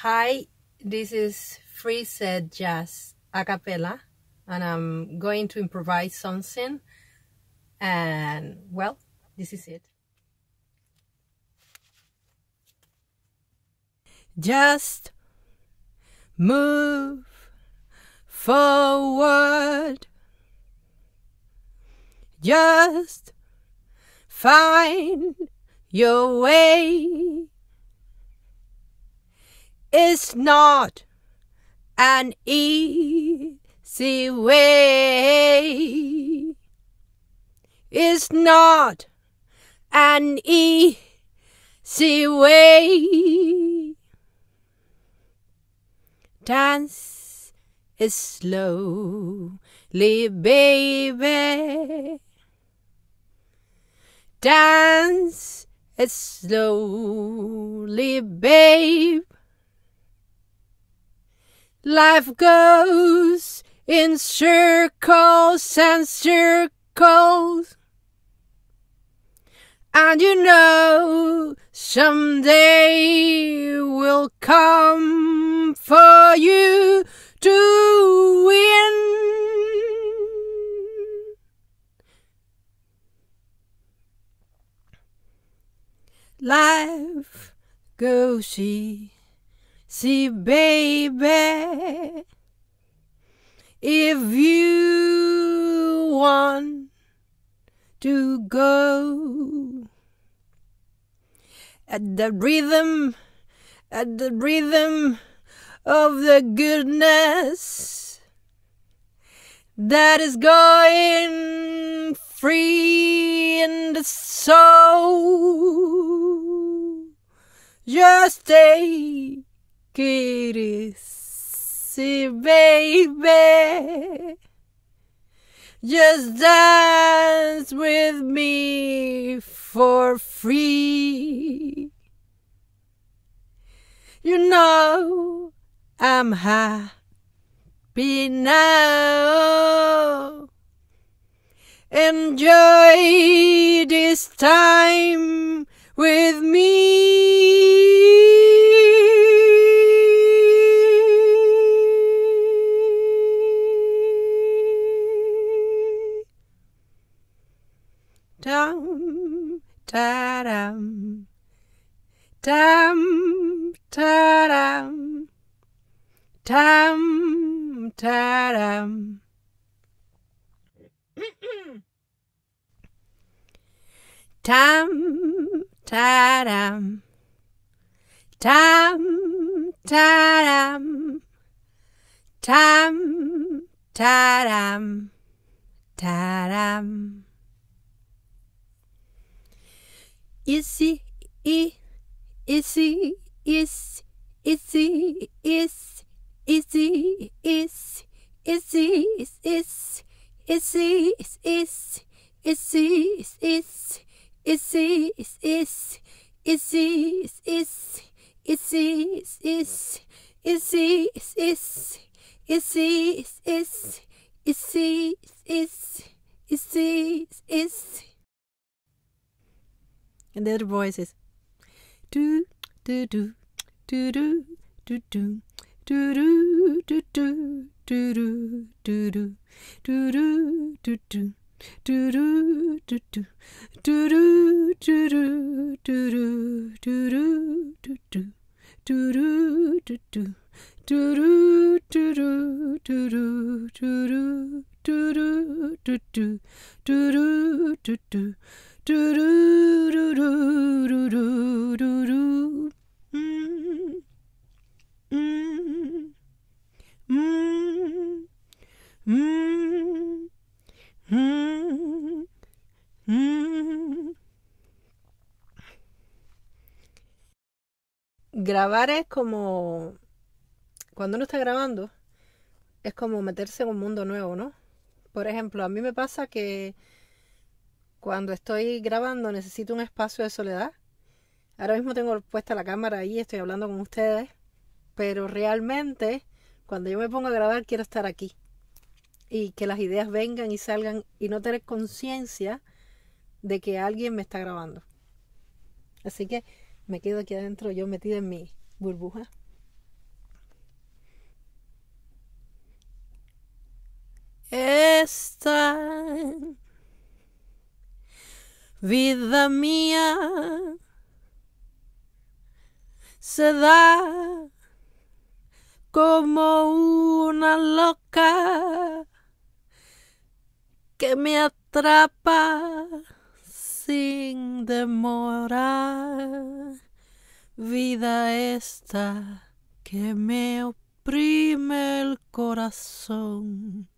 Hi, this is Free Set Jazz Acapella, and I'm going to improvise something, and well, this is it. Just move forward. Just find your way. It's not an easy way. It's not an easy way. Dance is slowly, baby. Dance is slowly, babe. Life goes in circles and circles, and you know someday will come for you to win. Life goes easy. See, baby, if you want to go at the rhythm of the goodness that is going free in the soul, just stay. It is easy, baby. Just dance with me for free. You know I'm happy now. Enjoy this time with me. Tam taram, tam taram, tam taram. Tam taram, tam taram, tam taram, taram. Easy, easy, is, easy, is, easy, is, easy, is, easy, is, easy, is, easy, is, easy, is, easy, is, easy, is, easy, is, easy, is, easy, is. And the other voice is do do do do do do do do do do do do do do do do do do do do do do do do do do do do do do do do do do do do do do do do do do do. Grabar es como cuando uno está grabando, es como meterse en un mundo nuevo, ¿no? Por ejemplo, a mí me pasa que cuando estoy grabando necesito un espacio de soledad. Ahora mismo tengo puesta la cámara ahí, estoy hablando con ustedes, pero realmente cuando yo me pongo a grabar quiero estar aquí y que las ideas vengan y salgan y no tener conciencia de que alguien me está grabando. Así que me quedo aquí adentro yo metida en mi burbuja. están, vida mía, se da como una loca que me atrapa sin demora, vida esta que me oprime el corazón.